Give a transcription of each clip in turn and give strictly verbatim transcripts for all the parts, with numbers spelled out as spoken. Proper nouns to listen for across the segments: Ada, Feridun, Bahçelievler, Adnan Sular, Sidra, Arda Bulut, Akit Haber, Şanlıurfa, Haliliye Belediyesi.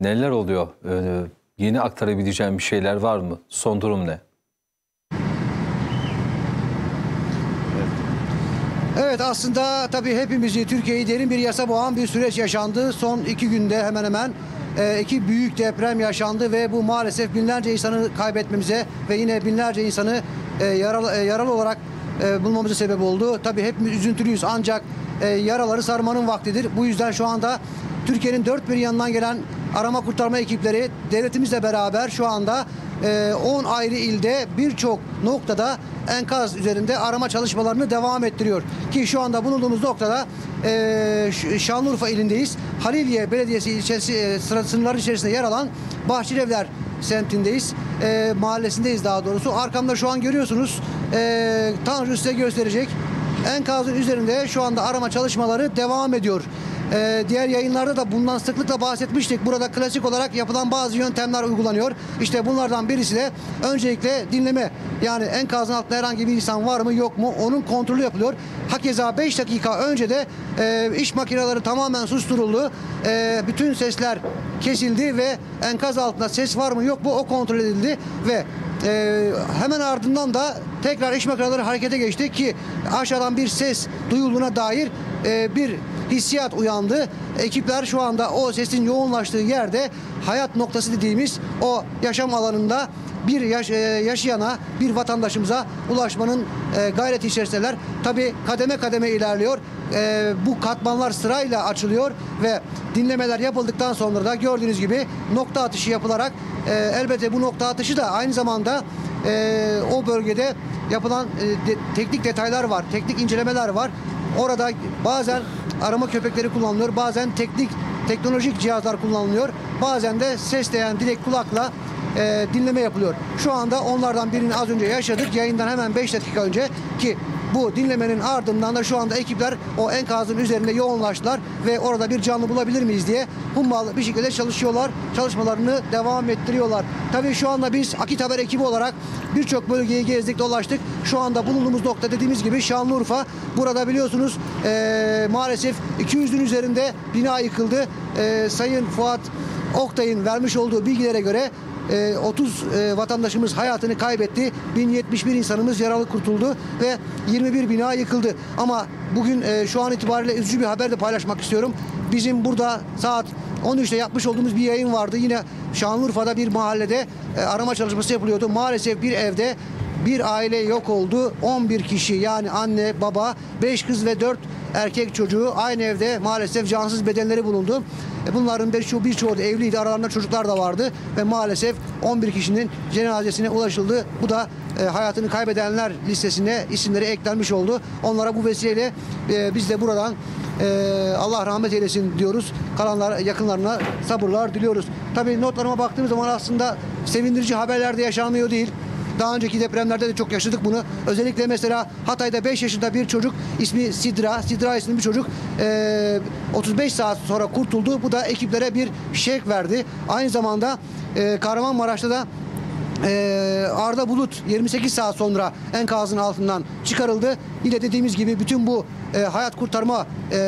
Neler oluyor? Ee, yeni aktarabileceğim bir şeyler var mı? Son durum ne? Evet, aslında tabii hepimizi, Türkiye'yi derin bir yasa boğan bir süreç yaşandı. Son iki günde hemen hemen iki büyük deprem yaşandı ve bu maalesef binlerce insanı kaybetmemize ve yine binlerce insanı yaralı, yaralı olarak bulmamıza sebep oldu. Tabii hepimiz üzüntülüyüz, ancak yaraları sarmanın vaktidir. Bu yüzden şu anda Türkiye'nin dört bir yanından gelen arama kurtarma ekipleri devletimizle beraber şu anda on ayrı ilde birçok noktada enkaz üzerinde arama çalışmalarını devam ettiriyor. Ki şu anda bulunduğumuz noktada e, Şanlıurfa ilindeyiz. Haliliye Belediyesi ilçesi e, sınırları içerisinde yer alan Bahçelievler semtindeyiz. E, mahallesindeyiz daha doğrusu. Arkamda şu an görüyorsunuz. E, Tanju size gösterecek. Enkazın üzerinde şu anda arama çalışmaları devam ediyor. Ee, diğer yayınlarda da bundan sıklıkla bahsetmiştik. Burada klasik olarak yapılan bazı yöntemler uygulanıyor. İşte bunlardan birisi de öncelikle dinleme. Yani enkazın altında herhangi bir insan var mı yok mu onun kontrolü yapılıyor. Hakeza beş dakika önce de e, iş makineleri tamamen susturuldu. E, bütün sesler kesildi ve enkaz altında ses var mı yok mu o kontrol edildi ve Ee, hemen ardından da tekrar iş makineleri harekete geçti ki aşağıdan bir ses duyulduğuna dair e, bir hissiyat uyandı. Ekipler şu anda o sesin yoğunlaştığı yerde hayat noktası dediğimiz o yaşam alanında bir yaş, e, yaşayana, bir vatandaşımıza ulaşmanın e, gayreti içerisindeler. Tabii kademe kademe ilerliyor. E, bu katmanlar sırayla açılıyor ve dinlemeler yapıldıktan sonra da gördüğünüz gibi nokta atışı yapılarak e, elbette bu nokta atışı da aynı zamanda e, o bölgede yapılan e, de, teknik detaylar var, teknik incelemeler var. Orada bazen arama köpekleri kullanılıyor, bazen teknik teknolojik cihazlar kullanılıyor, bazen de sesleyen direkt kulakla E, dinleme yapılıyor. Şu anda onlardan birini az önce yaşadık. Yayından hemen beş dakika önce ki bu dinlemenin ardından da şu anda ekipler o enkazın üzerinde yoğunlaştılar ve orada bir canlı bulabilir miyiz diye hummalı bir şekilde çalışıyorlar. Çalışmalarını devam ettiriyorlar. Tabii şu anda biz Akit Haber ekibi olarak birçok bölgeyi gezdik, dolaştık. Şu anda bulunduğumuz nokta dediğimiz gibi Şanlıurfa. Burada biliyorsunuz e, maalesef iki yüzün üzerinde bina yıkıldı. E, Sayın Fuat Oktay'ın vermiş olduğu bilgilere göre otuz vatandaşımız hayatını kaybetti. bin yetmiş bir insanımız yaralı kurtuldu ve yirmi bir bina yıkıldı. Ama bugün şu an itibariyle üzücü bir haber de paylaşmak istiyorum. Bizim burada saat on üçte yapmış olduğumuz bir yayın vardı. Yine Şanlıurfa'da bir mahallede arama çalışması yapılıyordu. Maalesef bir evde bir aile yok oldu. on bir kişi, yani anne, baba, beş kız ve dört erkek çocuğu aynı evde maalesef cansız bedenleri bulundu. Bunların birçoğu birçoğu da evliydi. Aralarında çocuklar da vardı ve maalesef on bir kişinin cenazesine ulaşıldı. Bu da e, hayatını kaybedenler listesine isimleri eklenmiş oldu. Onlara bu vesileyle e, biz de buradan e, Allah rahmet eylesin diyoruz. Kalanlar, yakınlarına sabırlar diliyoruz. Tabii notlarıma baktığımız zaman aslında sevindirici haberler de yaşanmıyor değil. Daha önceki depremlerde de çok yaşadık bunu. Özellikle mesela Hatay'da beş yaşında bir çocuk, ismi Sidra, Sidra isimli bir çocuk e, otuz beş saat sonra kurtuldu. Bu da ekiplere bir şevk verdi. Aynı zamanda e, Kahramanmaraş'ta da e, Arda Bulut yirmi sekiz saat sonra enkazın altından çıkarıldı. Yine dediğimiz gibi bütün bu e, hayat kurtarma e,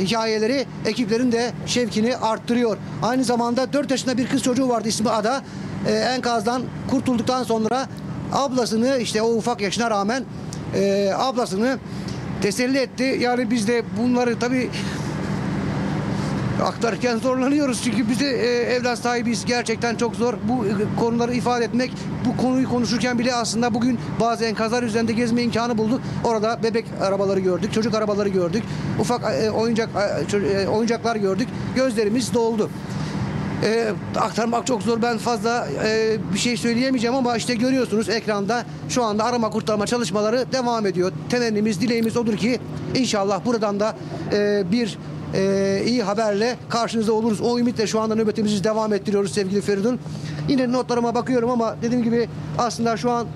hikayeleri ekiplerin de şevkini arttırıyor. Aynı zamanda dört yaşında bir kız çocuğu vardı, ismi Ada. E, enkazdan kurtulduktan sonra ablasını, işte o ufak yaşına rağmen e, ablasını teselli etti. Yani biz de bunları tabii aktarken zorlanıyoruz. Çünkü biz de e, evlat sahibiyiz. Gerçekten çok zor bu e, konuları ifade etmek. Bu konuyu konuşurken bile aslında bugün bazı enkazlar üzerinde gezme imkanı bulduk. Orada bebek arabaları gördük, çocuk arabaları gördük, ufak e, oyuncak e, oyuncaklar gördük. Gözlerimiz doldu. E, aktarmak çok zor. Ben fazla e, bir şey söyleyemeyeceğim ama işte görüyorsunuz ekranda şu anda arama kurtarma çalışmaları devam ediyor. Temennimiz, dileğimiz odur ki inşallah buradan da e, bir e, iyi haberle karşınızda oluruz. O ümitle şu anda nöbetimizi devam ettiriyoruz sevgili Feridun. Yine notlarıma bakıyorum ama dediğim gibi aslında şu an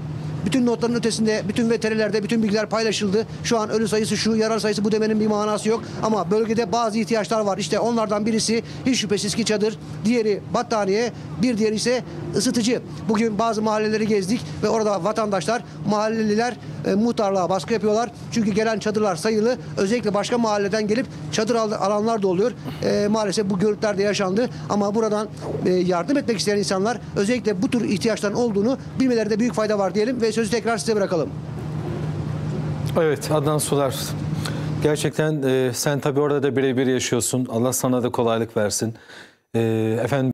bütün notların ötesinde, bütün veterilerde bütün bilgiler paylaşıldı. Şu an ölü sayısı şu, yaralı sayısı bu demenin bir manası yok. Ama bölgede bazı ihtiyaçlar var. İşte onlardan birisi hiç şüphesiz ki çadır, diğeri battaniye, bir diğeri ise ısıtıcı. Bugün bazı mahalleleri gezdik ve orada vatandaşlar, mahalleliler e, muhtarlığa baskı yapıyorlar. Çünkü gelen çadırlar sayılı. Özellikle başka mahalleden gelip çadır alanlar da oluyor. E, maalesef bu görüntüler de yaşandı. Ama buradan e, yardım etmek isteyen insanlar özellikle bu tür ihtiyaçların olduğunu bilmelerinde büyük fayda var diyelim ve sözü tekrar size bırakalım. Evet, Adnan Sular. Gerçekten e, sen tabii orada da birebir yaşıyorsun. Allah sana da kolaylık versin. E, efendim.